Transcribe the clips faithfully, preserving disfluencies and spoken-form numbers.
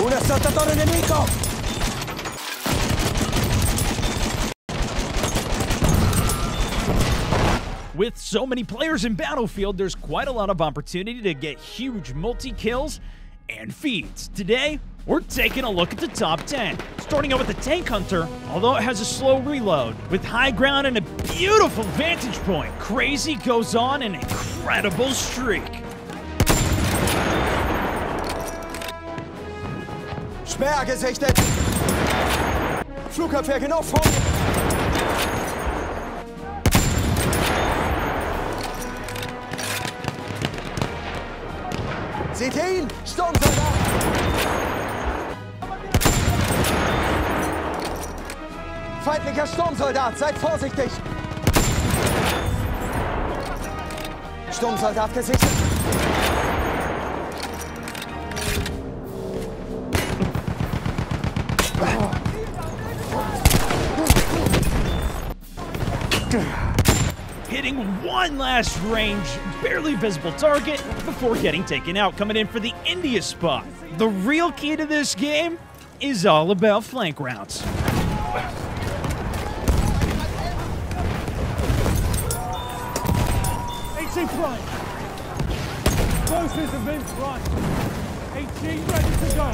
Un assaltatore nemico! With so many players in Battlefield, there's quite a lot of opportunity to get huge multi-kills and feeds. Today, we're taking a look at the top ten, starting out with the Tank Hunter, although it has a slow reload. With high ground and a beautiful vantage point, Crazy goes on an incredible streak. Sperrgesichtet! Flugabwehr genau vor mir! Seht ihr ihn? Sturmsoldat! Feindlicher Sturmsoldat, seid vorsichtig! Sturmsoldat gesichtet! Hitting one last range, barely visible target before getting taken out, coming in for the India spot. The real key to this game is all about flank routes. eighteen front. Closest event front. eighteen ready to go.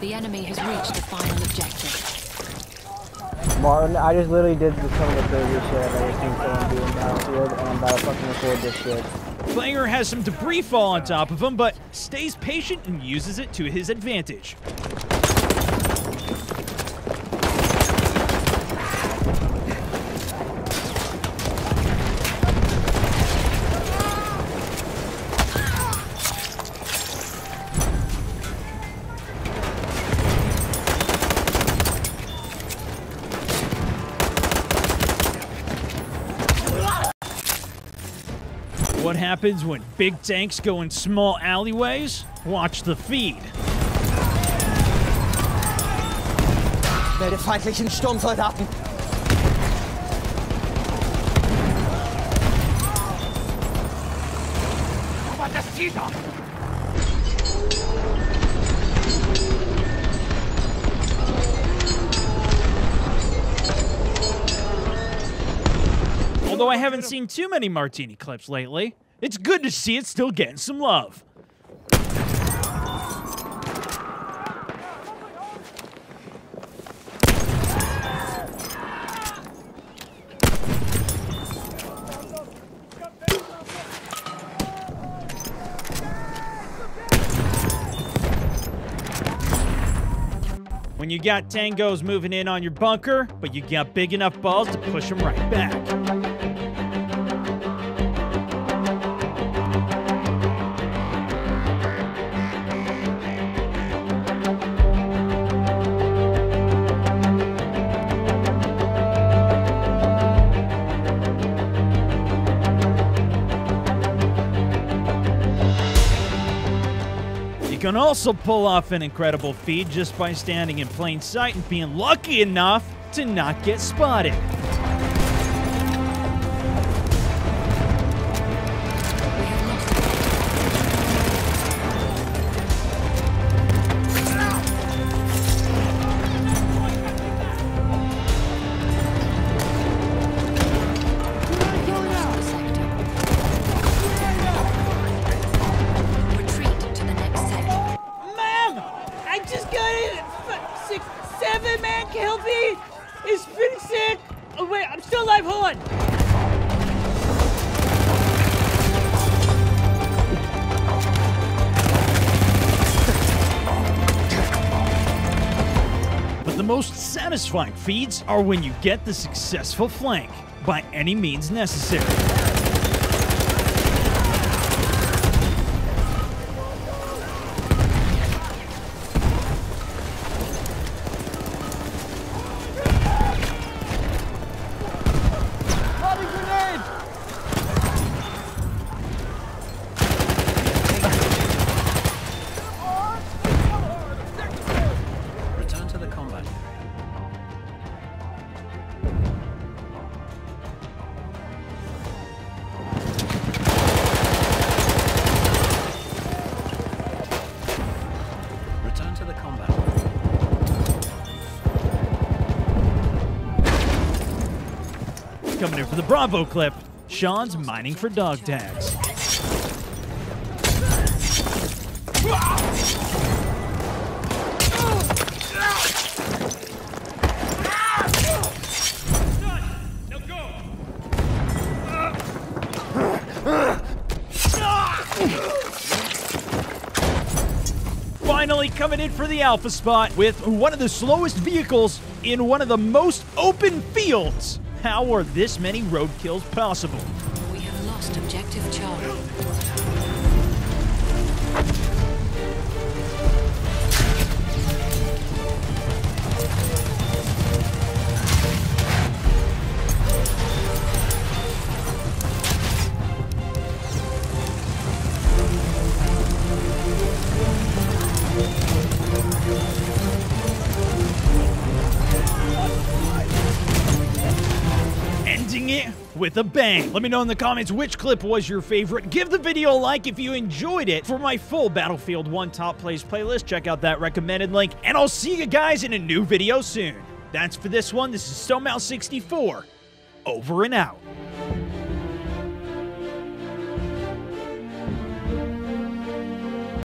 The enemy has reached the final objective. Martin, I just literally did some of the craziest shit I've ever seen someone do in Battlefield, and I'm about to fucking record this shit. Player has some debris fall on top of him, but stays patient and uses it to his advantage. What happens when big tanks go in small alleyways? Watch the feed. Melde feindlichen Sturmsoldaten. Aber das sieht doch. Although I haven't seen too many Martini clips lately, it's good to see it still getting some love. When you got tangos moving in on your bunker, but you got big enough balls to push them right back. You can also pull off an incredible feed just by standing in plain sight and being lucky enough to not get spotted. Seven man killed me! It's pretty sick! Oh wait, I'm still alive, hold on! But the most satisfying feeds are when you get the successful flank, by any means necessary. coming in for the Bravo clip. Sean's mining for dog tags. Finally coming in for the alpha spot with one of the slowest vehicles in one of the most open fields. How are this many road kills possible? We have lost objective Charlie. It with a bang. Let me know in the comments which clip was your favorite. Give the video a like if you enjoyed it. For my full Battlefield one Top Plays playlist, check out that recommended link, and I'll see you guys in a new video soon. That's for this one. This is StoneMountain sixty-four, over and out.